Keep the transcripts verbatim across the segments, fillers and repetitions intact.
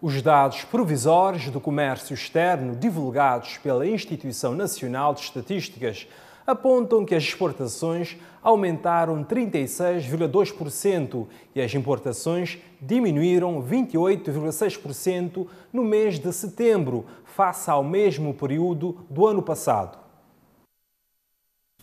Os dados provisórios do comércio externo divulgados pela Instituição Nacional de Estatísticas apontam que as exportações aumentaram trinta e seis vírgula dois por cento e as importações diminuíram vinte e oito vírgula seis por cento no mês de setembro, face ao mesmo período do ano passado.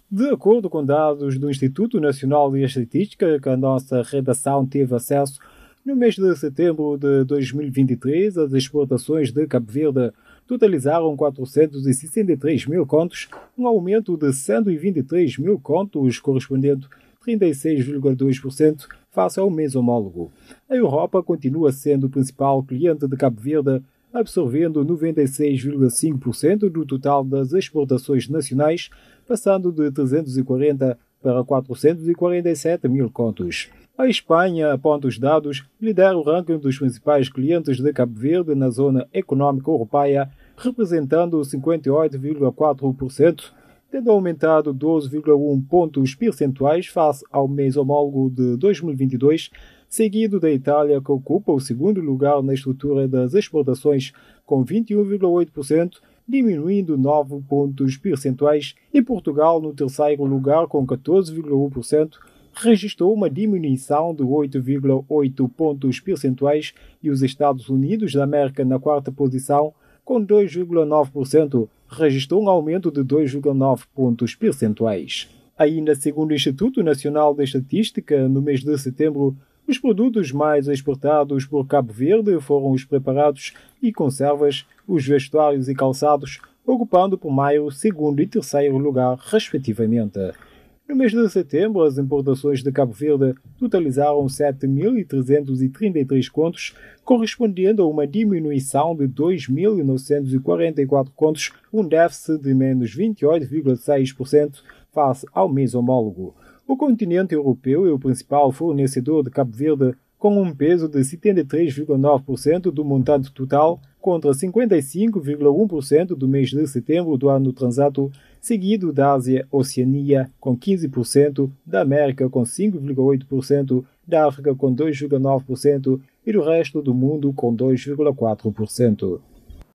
De acordo com dados do Instituto Nacional de Estatística, que a nossa redação teve acesso, no mês de setembro de dois mil e vinte e três, as exportações de Cabo Verde totalizaram quatrocentos e sessenta e três mil contos, um aumento de cento e vinte e três mil contos, correspondendo a trinta e seis vírgula dois por cento face ao mês homólogo. A Europa continua sendo o principal cliente de Cabo Verde, absorvendo noventa e seis vírgula cinco por cento do total das exportações nacionais, passando de trezentos e quarenta para quatrocentos e quarenta e sete mil contos. A Espanha, aponta os dados, lidera o ranking dos principais clientes de Cabo Verde na zona económica europeia, representando cinquenta e oito vírgula quatro por cento, tendo aumentado doze vírgula um pontos percentuais face ao mês homólogo de dois mil e vinte e dois, seguido da Itália, que ocupa o segundo lugar na estrutura das exportações, com vinte e um vírgula oito por cento, diminuindo nove pontos percentuais, e Portugal, no terceiro lugar, com catorze vírgula um por cento, registrou uma diminuição de oito vírgula oito pontos percentuais e os Estados Unidos da América, na quarta posição, com dois vírgula nove por cento, registrou um aumento de dois vírgula nove pontos percentuais. Ainda segundo o Instituto Nacional de Estatística, no mês de setembro, os produtos mais exportados por Cabo Verde foram os preparados e conservas, os vestuários e calçados, ocupando por maio, segundo e terceiro lugar, respectivamente. No mês de setembro, as importações de Cabo Verde totalizaram sete mil trezentos e trinta e três contos, correspondendo a uma diminuição de dois mil novecentos e quarenta e quatro contos, um déficit de menos vinte e oito vírgula seis por cento face ao mês homólogo. O continente europeu é o principal fornecedor de Cabo Verde, com um peso de setenta e três vírgula nove por cento do montante total, contra cinquenta e cinco vírgula um por cento do mês de setembro do ano transato, seguido da Ásia-Oceania, com quinze por cento, da América, com cinco vírgula oito por cento, da África, com dois vírgula nove por cento e do resto do mundo, com dois vírgula quatro por cento.